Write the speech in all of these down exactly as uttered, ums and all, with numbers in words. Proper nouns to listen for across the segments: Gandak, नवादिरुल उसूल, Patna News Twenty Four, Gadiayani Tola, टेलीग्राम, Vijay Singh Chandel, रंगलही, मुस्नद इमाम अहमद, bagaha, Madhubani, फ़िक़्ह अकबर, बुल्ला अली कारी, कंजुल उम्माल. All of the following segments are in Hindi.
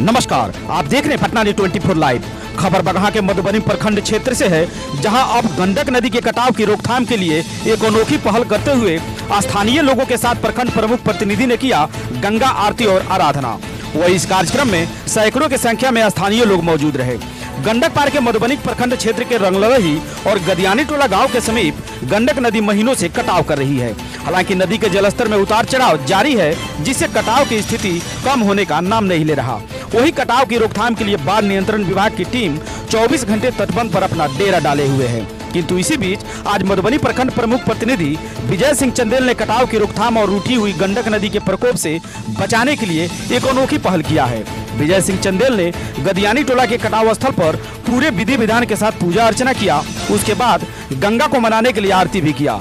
नमस्कार, आप देख रहे हैं Patna news twenty four live. खबर बगहा के मधुबनी प्रखंड क्षेत्र से है, जहां अब गंडक नदी के कटाव की रोकथाम के लिए एक अनोखी पहल करते हुए स्थानीय लोगों के साथ प्रखंड प्रमुख प्रतिनिधि ने किया गंगा आरती और आराधना। वही इस कार्यक्रम में सैकड़ों की संख्या में स्थानीय लोग मौजूद रहे। गंडक पार के मधुबनी प्रखंड क्षेत्र के रंगलही और गदियानी टोला गांव के समीप गंडक नदी महीनों से कटाव कर रही है। हालांकि नदी के जलस्तर में उतार चढ़ाव जारी है, जिससे कटाव की स्थिति कम होने का नाम नहीं ले रहा। वही कटाव की रोकथाम के लिए बाढ़ नियंत्रण विभाग की टीम चौबीस घंटे तटबंध पर अपना डेरा डाले हुए है। किंतु इसी बीच आज मधुबनी प्रखंड प्रमुख प्रतिनिधि विजय सिंह चंदेल ने कटाव की रोकथाम और रूठी हुई गंडक नदी के प्रकोप से बचाने के लिए एक अनोखी पहल किया है। विजय सिंह चंदेल ने गदियानी टोला के कटाव स्थल पर पूरे विधि विधान के साथ पूजा अर्चना किया। उसके बाद गंगा को मनाने के लिए आरती भी किया।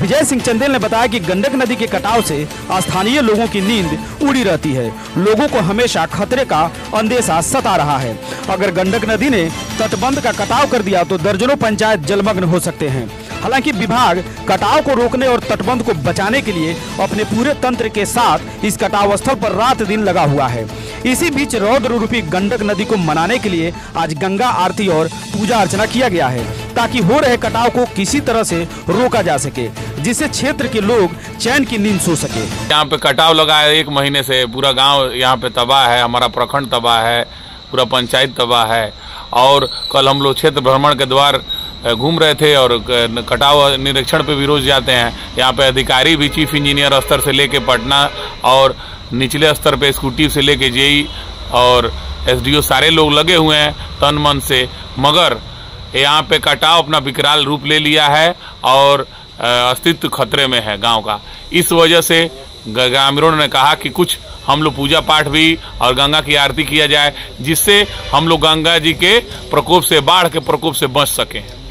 विजय सिंह चंदेल ने बताया कि गंडक नदी के कटाव से स्थानीय लोगों की नींद उड़ी रहती है। लोगों को हमेशा खतरे का अंदेशा सता रहा है। अगर गंडक नदी ने तटबंध का कटाव कर दिया तो दर्जनों पंचायत जलमग्न हो सकते हैं। हालांकि विभाग कटाव को रोकने और तटबंध को बचाने के लिए अपने पूरे तंत्र के साथ इस कटाव स्थल पर रात दिन लगा हुआ है। इसी बीच रौद्र रूपी गंडक नदी को मनाने के लिए आज गंगा आरती और पूजा अर्चना किया गया है, ताकि हो रहे कटाव को किसी तरह से रोका जा सके, जिससे क्षेत्र के लोग चैन की नींद सो सके। यहाँ पे कटाव लगा है एक महीने से, पूरा गांव यहाँ पे तबाह है, हमारा प्रखंड तबाह है, पूरा पंचायत तबाह है। और कल हम लोग क्षेत्र भ्रमण के द्वार घूम रहे थे और कटाव निरीक्षण पे भी रोज जाते हैं। यहाँ पे अधिकारी भी चीफ इंजीनियर स्तर से लेके पटना और निचले स्तर पे स्कूटी से लेके जेई और एसडीओ सारे लोग लगे हुए हैं तन मन से, मगर यहाँ पे कटाव अपना विकराल रूप ले लिया है और अस्तित्व खतरे में है गांव का। इस वजह से ग्रामीणों ने कहा कि कुछ हम लोग पूजा पाठ भी और गंगा की आरती किया जाए, जिससे हम लोग गंगा जी के प्रकोप से, बाढ़ के प्रकोप से बच सकें।